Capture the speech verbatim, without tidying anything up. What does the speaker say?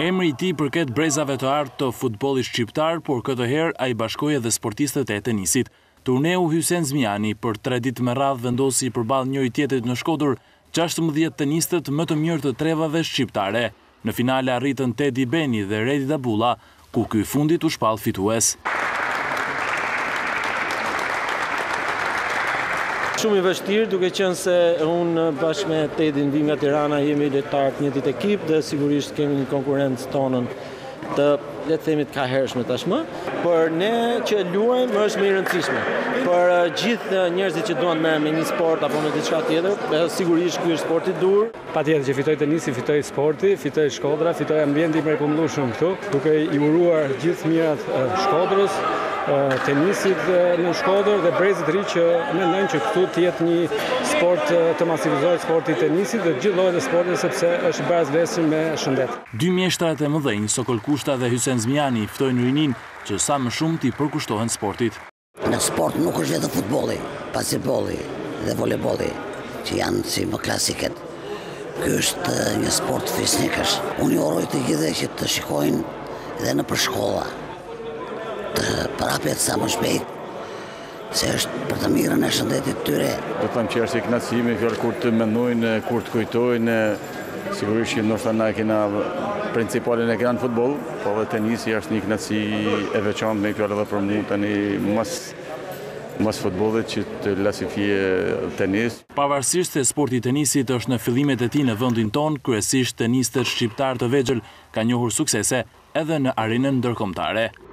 Emri i tij përket brezave të artë të futbollit shqiptar, por këtë herë ai bashkoi edhe sportistët e tenisit. Turneu Hysen Zmijani për tre ditë me radhë vendosi përballë njëri tjetrit në Shkodër gjashtëmbëdhjetë tenistët më të mirë të trevave shqiptare. Në finale arritën Tedi Beni dhe Redi Dabulla, ku ky fundit u shpall fitues. Shumë i vështirë, duke qenë se unë bashkë me Tedin vim nga Tirana, jemi lojtarë të njëjtit ekip dhe sigurisht kemi një konkurrencë tonën të, le të themi, të kahershme tashmë. Por ne që luajmë është më e rëndësishme. Për gjithë njerëzit që duan të merren me një sport apo me diçka tjetër, sigurisht ky është sporti i dur. Patjetër që fitoi tenisi, fitoi sporti, fitoi Shkodra, fitoi ambienti i mrekullueshëm këtu, duke i uruar gjithë mirat Shkodrës. Tenisit në Shkodër dhe brezit ri që mendojnë që këtu të jetë një sport të masivizohet sporti i tenisit dhe gjithë llojet e sportit sepse është barazveshur me shëndet. Dy mjeshtra të mëdhenj, Sokol Kushta dhe Hysen Zmijani, ftojnë rinin që sa më shumë t'i përkushtohen sportit. Në sport nuk është vetëm futbolli, basketbolli dhe volejbolli që janë si më klasiket. Ky është një sport fisnikësh. Unë ju uroj të gjithëve që të shikojnë edhe nëpër shkolla. Të prapet sa më shpejt, se është për të mirën e shëndetit tyre. Do të them që është i kënaqësimi kur të mendojnë, kur të kujtojnë, sigurisht që ndoshta na kena principalin e kanë futboll, po edhe tenisi është një kënaqësi e veçantë me fjalë për mua tani mas mas futbollit që të klasifie tenis. Pavarësisht se sporti i tenisit është në fillimet e tij në vendin tonë, kryesisht tenistët shqiptar të vegjël kanë njohur suksese edhe në arenën ndërkombëtare.